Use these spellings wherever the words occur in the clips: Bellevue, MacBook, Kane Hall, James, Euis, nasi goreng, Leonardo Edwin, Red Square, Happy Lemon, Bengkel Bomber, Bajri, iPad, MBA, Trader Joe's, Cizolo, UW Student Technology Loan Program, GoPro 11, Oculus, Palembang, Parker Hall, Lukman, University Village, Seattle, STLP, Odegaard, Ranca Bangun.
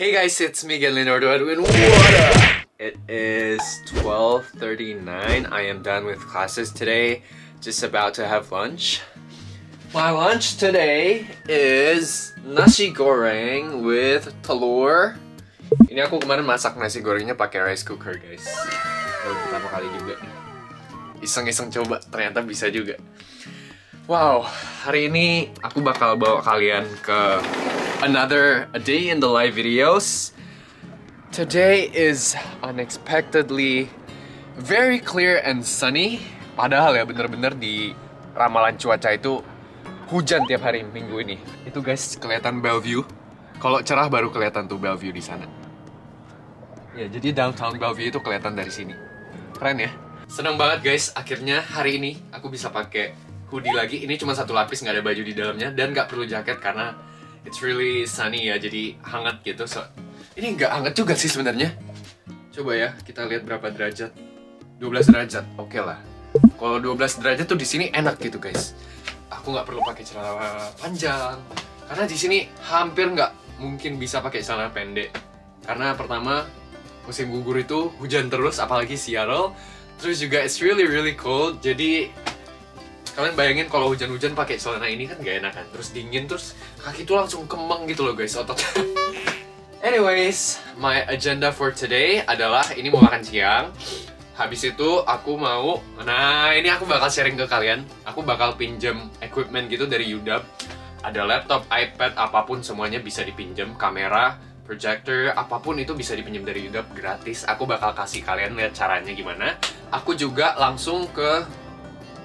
Hey guys, it's me again, Leonardo Edwin. What up? It is 12:39. I am done with classes today. Just about to have lunch. My lunch today is nasi goreng with telur. Ini aku kemarin masak nasi gorengnya pakai rice cooker, guys. Baru pertama kali juga. Iseng-iseng coba, ternyata bisa juga. Wow, hari ini aku bakal bawa kalian ke another a day in the life videos. Today is unexpectedly very clear and sunny. Padahal ya bener-bener di ramalan cuaca itu hujan tiap hari minggu ini. Itu guys, kelihatan Bellevue. Kalau cerah baru kelihatan tuh Bellevue di sana. Ya, jadi downtown Bellevue itu kelihatan dari sini. Keren ya? Seneng banget guys, akhirnya hari ini aku bisa pakai hoodie lagi. Ini cuma satu lapis, nggak ada baju di dalamnya dan nggak perlu jaket karena it's really sunny ya, jadi hangat gitu. So, ini nggak hangat juga sih sebenarnya. Coba ya, kita lihat berapa derajat. 12 derajat, oke lah. Kalau 12 derajat tuh di sini enak gitu guys. Aku nggak perlu pakai celana panjang karena di sini hampir nggak mungkin bisa pakai celana pendek karena pertama musim gugur itu hujan terus, apalagi Seattle, terus juga it's really cold. Jadi kalian bayangin kalau hujan-hujan pakai celana ini kan gak enak kan, terus dingin, terus kaki tuh langsung kembang gitu loh guys, otot. Anyways, my agenda for today adalah ini mau makan siang. Habis itu aku mau, nah ini aku bakal sharing ke kalian, aku bakal pinjem equipment gitu dari UW. Ada laptop, iPad, apapun semuanya bisa dipinjam. Kamera, projector, apapun itu bisa dipinjam dari UW gratis. Aku bakal kasih kalian lihat caranya gimana. Aku juga langsung ke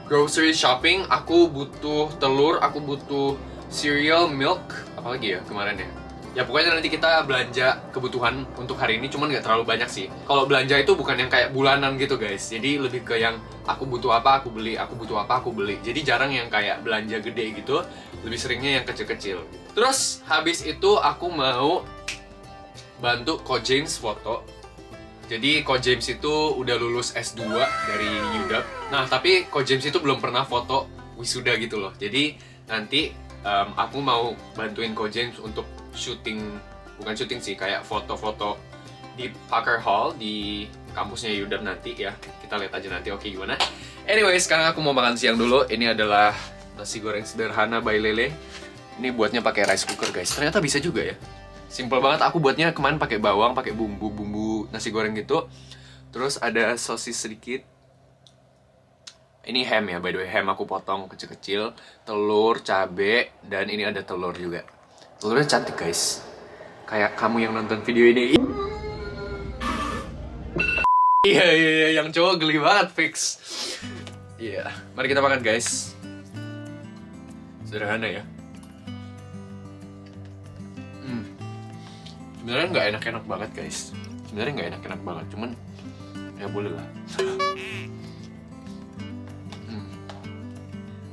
grocery shopping. Aku butuh telur, aku butuh cereal, milk. Apalagi ya kemarin ya? Ya pokoknya nanti kita belanja kebutuhan untuk hari ini. Cuman nggak terlalu banyak sih. Kalau belanja itu bukan yang kayak bulanan gitu guys. Jadi lebih ke yang aku butuh apa aku beli, aku butuh apa aku beli. Jadi jarang yang kayak belanja gede gitu. Lebih seringnya yang kecil-kecil. Terus habis itu aku mau bantu Ko James foto. Jadi Ko James itu udah lulus S2 dari UW. Nah tapi Ko James itu belum pernah foto wisuda gitu loh. Jadi nanti aku mau bantuin Ko James untuk syuting, bukan syuting sih, kayak foto-foto di Parker Hall di kampusnya UW nanti ya. Kita lihat aja nanti oke gimana. Anyway, sekarang aku mau makan siang dulu. Ini adalah nasi goreng sederhana by Lele. Ini buatnya pakai rice cooker guys. Ternyata bisa juga ya. Simple banget, aku buatnya kemarin pakai bawang, pakai bumbu-bumbu nasi goreng gitu. Terus ada sosis sedikit. Ini ham ya, by the way, ham aku potong kecil-kecil, telur, cabe, dan ini ada telur juga. Telurnya cantik guys, kayak kamu yang nonton video ini. Iya, yang cowok geli banget fix. Iya, mari kita makan guys. Sederhana ya. Sebenarnya nggak enak-enak banget guys. Sebenarnya nggak enak-enak banget, cuman ya boleh lah.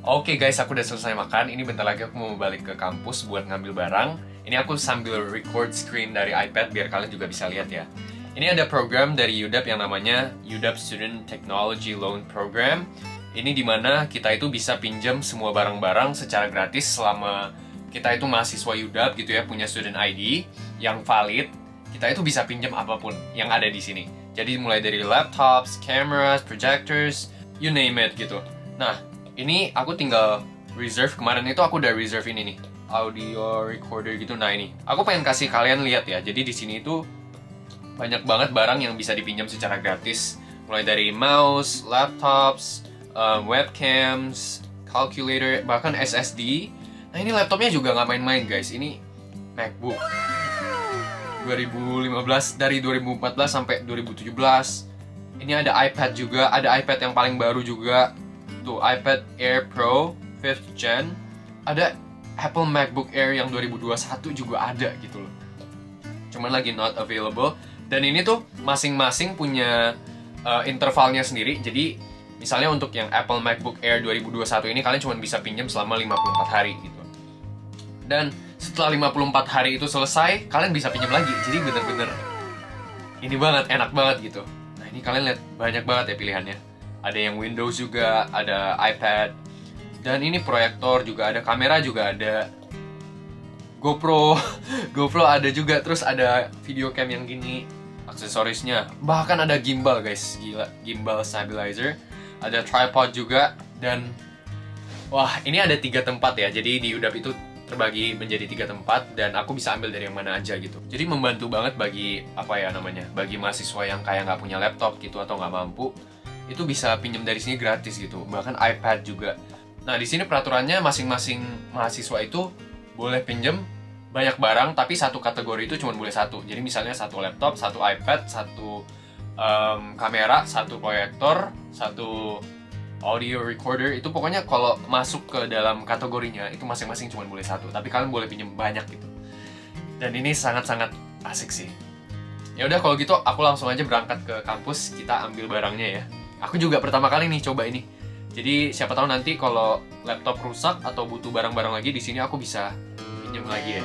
Oke guys, aku udah selesai makan. Ini bentar lagi aku mau balik ke kampus buat ngambil barang. Ini aku sambil record screen dari iPad biar kalian juga bisa lihat ya. Ini ada program dari UW yang namanya UW Student Technology Loan Program. Ini dimana kita itu bisa pinjam semua barang-barang secara gratis selama kita itu mahasiswa UW gitu ya, punya student ID yang valid. Kita itu bisa pinjam apapun yang ada di sini. Jadi mulai dari laptops, cameras, projectors, you name it gitu. Nah, ini aku tinggal reserve, kemarin itu aku udah reserve ini nih, audio recorder gitu. Nah ini, aku pengen kasih kalian lihat ya. Jadi di sini itu banyak banget barang yang bisa dipinjam secara gratis. Mulai dari mouse, laptops, webcams, calculator, bahkan SSD. Nah ini laptopnya juga nggak main-main guys. Ini MacBook 2015, dari 2014 sampai 2017. Ini ada iPad juga, ada iPad yang paling baru juga. Tuh, iPad Air Pro 5th Gen. Ada Apple MacBook Air yang 2021 juga ada gitu loh. Cuman lagi not available. Dan ini tuh masing-masing punya intervalnya sendiri. Jadi misalnya untuk yang Apple MacBook Air 2021 ini kalian cuma bisa pinjam selama 54 hari gitu. Dan setelah 54 hari itu selesai, kalian bisa pinjam lagi. Jadi bener-bener ini banget, enak banget gitu. Nah ini kalian lihat banyak banget ya pilihannya. Ada yang Windows juga, ada iPad, dan ini proyektor juga ada, kamera juga ada. GoPro ada juga, terus ada video cam yang gini aksesorisnya, bahkan ada gimbal guys, gila, gimbal stabilizer, ada tripod juga. Dan wah, ini ada 3 tempat ya, jadi di UW itu terbagi menjadi 3 tempat dan aku bisa ambil dari yang mana aja gitu. Jadi membantu banget bagi bagi mahasiswa yang kayak nggak punya laptop gitu atau nggak mampu, itu bisa pinjam dari sini gratis gitu, bahkan iPad juga. Nah di sini peraturannya masing-masing mahasiswa itu boleh pinjam banyak barang, tapi satu kategori itu cuma boleh satu. Jadi misalnya satu laptop, satu iPad, satu kamera, satu proyektor, satu audio recorder. Itu pokoknya kalau masuk ke dalam kategorinya itu masing-masing cuma boleh satu, tapi kalian boleh pinjam banyak gitu. Dan ini sangat-sangat asik sih. Ya udah kalau gitu aku langsung aja berangkat ke kampus, kita ambil barangnya ya. Aku juga pertama kali nih coba ini. Jadi siapa tahu nanti kalau laptop rusak atau butuh barang-barang lagi di sini aku bisa pinjam lagi ya.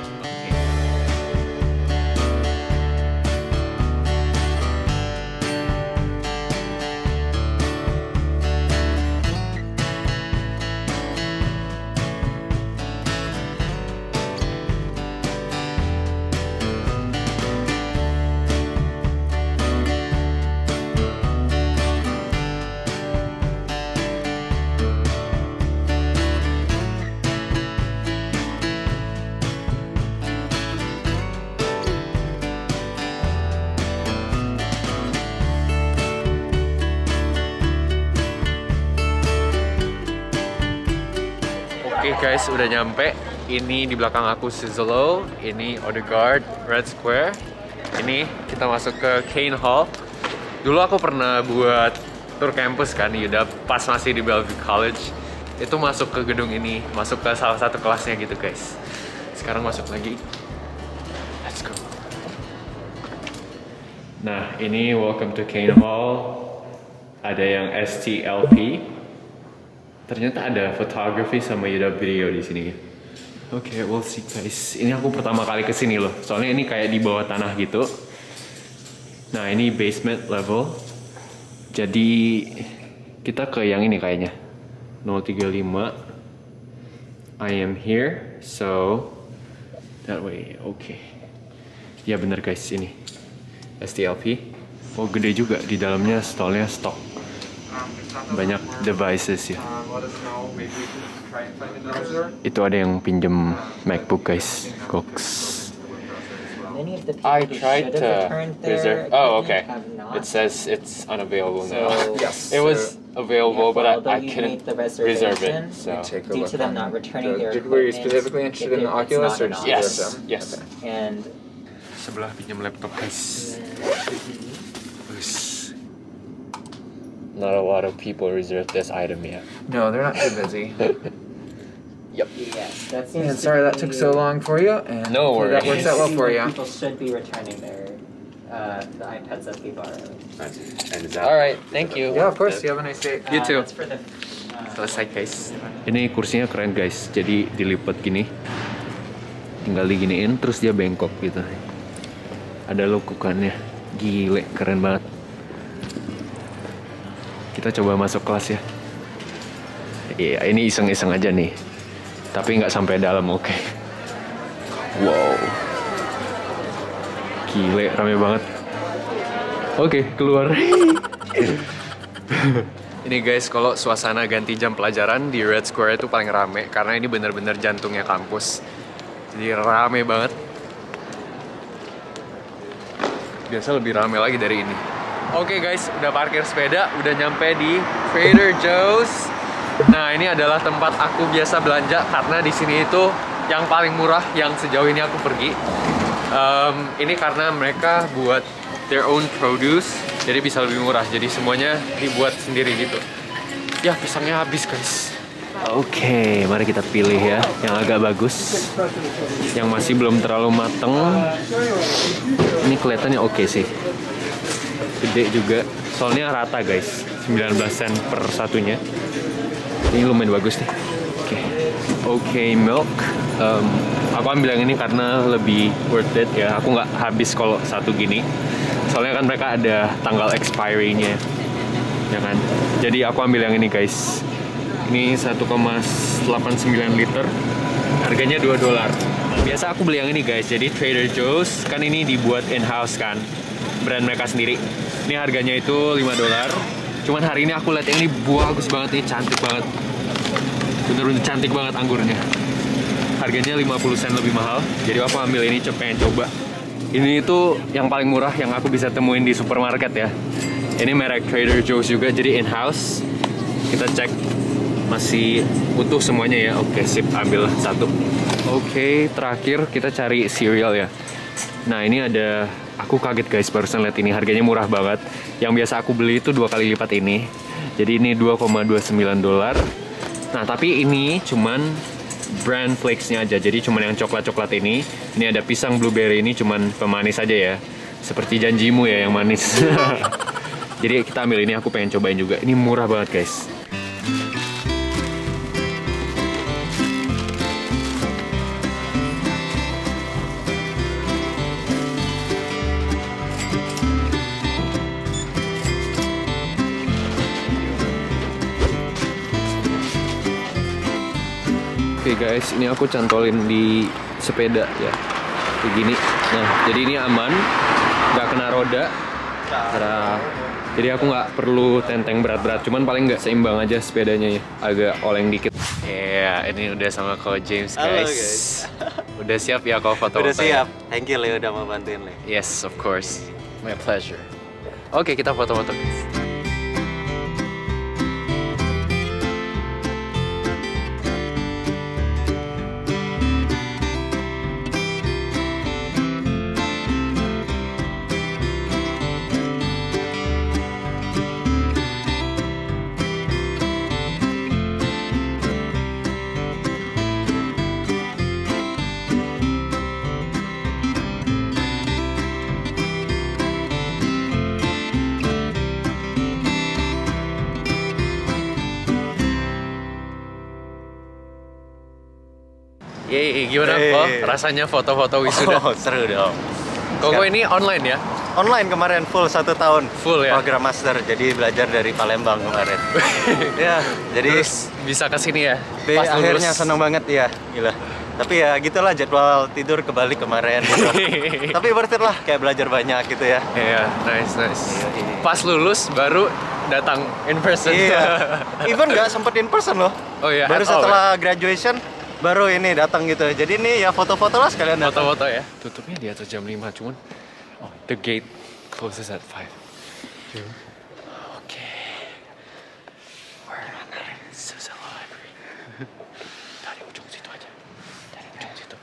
Oke guys, udah nyampe. Ini di belakang aku Cizolo, ini Odegaard, Red Square. Ini kita masuk ke Kane Hall. Dulu aku pernah buat tour kampus kan, udah pas masih di Bellevue College. Itu masuk ke gedung ini, masuk ke salah satu kelasnya gitu guys. Sekarang masuk lagi. Let's go. Nah, ini welcome to Kane Hall. Ada yang STLP. Ternyata ada fotografi sama UW video di sini. Oke, we'll see guys. Ini aku pertama kali kesini loh. Soalnya ini kayak di bawah tanah gitu. Nah ini basement level. Jadi kita ke yang ini kayaknya. 035. I am here, so that way. Oke. Ya bener guys, ini STLP. Oh gede juga di dalamnya, stallnya stok. Banyak devices ya. Itu ada yang pinjem MacBook guys. Cooks. I tried to reserve. Oh okay. It says it's unavailable now. Yes. It was available, but I couldn't reserve it. So due to them not returning their equipment. Were you specifically interested in the Oculus or just the other? Yes. And sebelah pinjem laptop guys. Not a lot of people reserve this item yet. No, they're not too busy. Yep. Yes, that seems. And sorry that took so long for you. And no worries. That works out well for you. People should be returning their the iPads that they borrowed. All right, thank you. Yeah, of course. You have a nice day. You too. Selesai guys. Ini kursinya keren guys. Jadi dilipat gini, tinggal diginiin, terus dia bengkok gitu. Ada lekukannya, gile, keren banget. Kita coba masuk kelas ya. Iya, ini iseng-iseng aja nih. Tapi nggak sampai dalam, oke. Wow. Gile, rame banget. Oke, keluar. Ini guys, kalau suasana ganti jam pelajaran di Red Square itu paling rame. Karena ini bener-bener jantungnya kampus. Jadi rame banget. Biasa lebih rame lagi dari ini. Oke guys, udah parkir sepeda, udah nyampe di Trader Joe's. Nah ini adalah tempat aku biasa belanja karena di sini itu yang paling murah yang sejauh ini aku pergi. Ini karena mereka buat their own produce, jadi bisa lebih murah. Jadi semuanya dibuat sendiri gitu. Ya pisangnya habis guys. Oke, mari kita pilih ya yang agak bagus, yang masih belum terlalu mateng. Ini kelihatannya oke sih. Gede juga, soalnya rata guys, 19 sen per satunya. Ini lumayan bagus nih. Oke, milk. Aku ambil yang ini karena lebih worth it ya. Aku nggak habis kalau satu gini. Soalnya kan mereka ada tanggal expiry-nya, ya kan? Jadi aku ambil yang ini guys. Ini 1,89 liter. Harganya $2. Biasa aku beli yang ini guys, jadi Trader Joe's. Kan ini dibuat in-house kan, brand mereka sendiri. Ini harganya itu $5. Cuman hari ini aku lihat yang ini bagus banget, ini cantik banget. Bener-bener cantik banget anggurnya. Harganya 50 sen lebih mahal. Jadi aku ambil ini, pengen coba. Ini itu yang paling murah yang aku bisa temuin di supermarket ya. Ini merek Trader Joe's juga, jadi in-house. Kita cek masih utuh semuanya ya. Oke, sip, ambil satu. Oke, terakhir kita cari cereal ya. Nah, ini ada, aku kaget guys barusan lihat ini, harganya murah banget. Yang biasa aku beli itu 2 kali lipat ini. Jadi ini $2,29. Nah, tapi ini cuman brand flakes-nya aja, jadi cuman yang coklat-coklat ini. Ini ada pisang blueberry, ini cuman pemanis aja ya. Seperti janjimu ya yang manis. Jadi kita ambil ini, aku pengen cobain juga. Ini murah banget guys. Oke guys, ini aku cantolin di sepeda ya, kayak gini. Nah, jadi ini aman, nggak kena roda. Nah, jadi aku nggak perlu tenteng berat-berat, cuman paling nggak seimbang aja sepedanya ya, agak oleng dikit. Iya, yeah, ini udah sama Ko James guys. Halo guys. Udah siap ya kau foto? Udah siap. Thank you Leo udah mau bantuin Leo. Yes, of course. My pleasure. Oke, kita foto-foto. Yeay, gimana kok rasanya foto-foto wisuda? Oh, seru dong. Koko ini online ya? Online kemarin, full 1 tahun. Full ya? Program master, jadi belajar dari Palembang kemarin. Ya, jadi terus bisa kesini ya? Akhirnya seneng banget ya, gila. Tapi ya gitulah, jadwal tidur kebalik kemarin gitu. Tapi worth it lah, kayak belajar banyak gitu ya. Iya, nice. Pas lulus baru datang in person. Iya, even gak sempet in person loh. Oh iya, baru setelah graduation baru ini datang gitu. Jadi ini ya foto-foto lah sekalian. Foto-foto ya. Tutupnya di atas jam 5 cuman. Oh, the gate closes at 5. Oke. Okay. We're on the Cizolo library. Dari ujung situ aja. Dari ujung situ.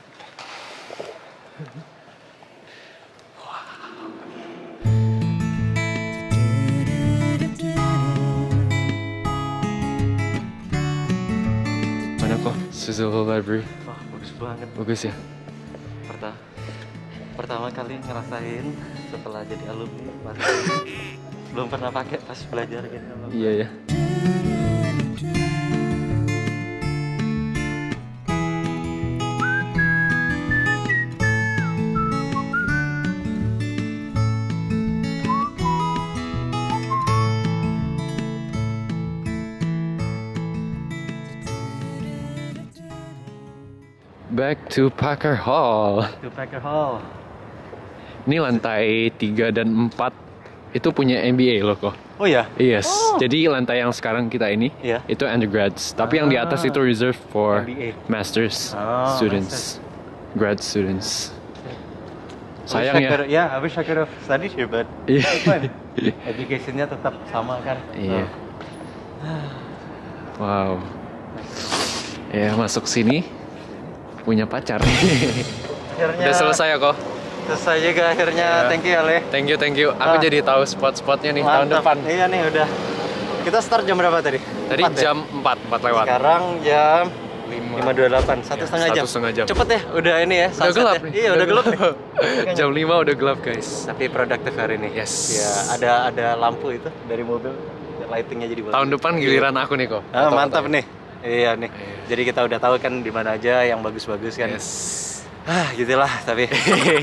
Cizolo library. Wah, bagus banget. Bagus ya? Pertama kali ngerasain setelah jadi alumni. Belum pernah pakai pas belajar gitu. Iya ya. Back to Parker Hall. Ini lantai 3 dan 4 itu punya MBA loh kok. Oh ya? Yes. Oh. Jadi lantai yang sekarang kita ini itu undergrads. Tapi yang di atas itu reserved for MBA. Masters students, grad students. Sayang ya. Yeah, I wish I could have studied here, but educationnya tetap sama kan. Iya. Oh. Wow. Ya masuk sini. Punya pacar. Akhirnya udah selesai ya kok. Selesai juga akhirnya. Thank you Ale. Thank you. Aku jadi tahu spot-spotnya nih. Mantap. Tahun depan. Iya nih udah. Kita start jam berapa tadi? Tadi 4, jam ya? 4 lewat. Sekarang jam 5:28. 1,5 jam. Cepet ya. Udah ini ya. Udah gelap. Ya. Iya udah gelap. Jam 5 udah gelap guys. Tapi produktif hari ini. Yes. Ya ada lampu itu dari mobil. Lightingnya jadi. Tahun depan giliran aku nih kok. Mantap nih. Iya nih, jadi kita udah tahu kan di mana aja yang bagus-bagus kan. Yes. Gitulah tapi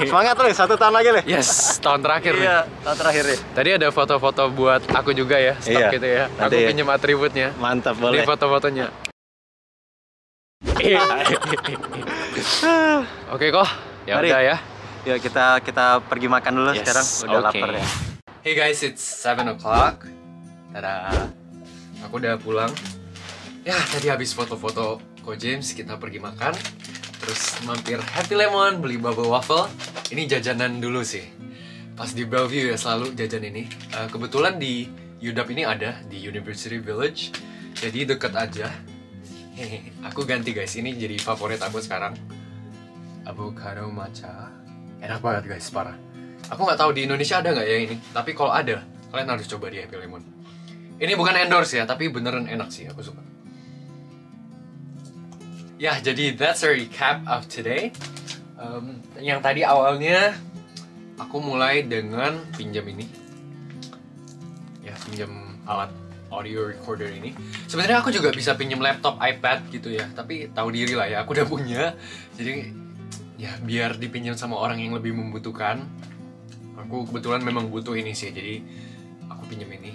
semangat loh, 1 tahun lagi loh. Yes, tahun terakhir. Iya, tahun terakhir ya. Tadi ada foto-foto buat aku juga ya, staf gitu ya. Aku pinjam atributnya. Mantap boleh. Ini foto-fotonya. Oke kok, ya udah ya. Yuk kita pergi makan dulu sekarang. Udah lapar ya. Hey guys, it's 7 o'clock. Tada. Aku udah pulang. Ya tadi habis foto-foto Ko James, kita pergi makan. Terus mampir Happy Lemon, beli bubble waffle. Ini jajanan dulu sih. Pas di Bellevue ya selalu jajan ini. Kebetulan di UW ini ada, di University Village. Jadi deket aja. Hehehe, aku ganti guys, ini jadi favorit aku sekarang. Avocado matcha. Enak banget guys, parah. Aku nggak tahu di Indonesia ada nggak ya ini. Tapi kalau ada, kalian harus coba di Happy Lemon. Ini bukan endorse ya, tapi beneran enak sih, aku suka. Ya, jadi that's a recap of today. Yang tadi awalnya aku mulai dengan pinjam ini. Ya, pinjam alat audio recorder ini. Sebenarnya aku juga bisa pinjam laptop, iPad gitu ya. Tapi tahu diri lah ya, aku udah punya. Jadi ya biar dipinjam sama orang yang lebih membutuhkan. Aku kebetulan memang butuh ini sih, jadi aku pinjam ini.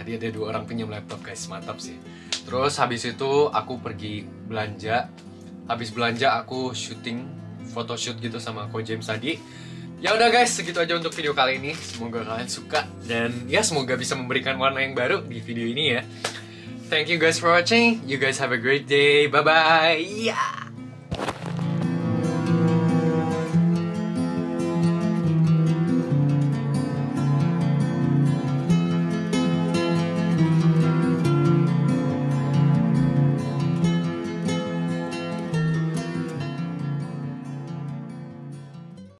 Tadi ada 2 orang pinjam laptop guys, mantap sih. Terus habis itu aku pergi belanja. Habis belanja aku syuting, photoshoot gitu sama Ko James tadi. Ya udah guys, segitu aja untuk video kali ini. Semoga kalian suka dan ya semoga bisa memberikan warna yang baru di video ini ya. Thank you guys for watching. You guys have a great day. Bye bye. Yeah.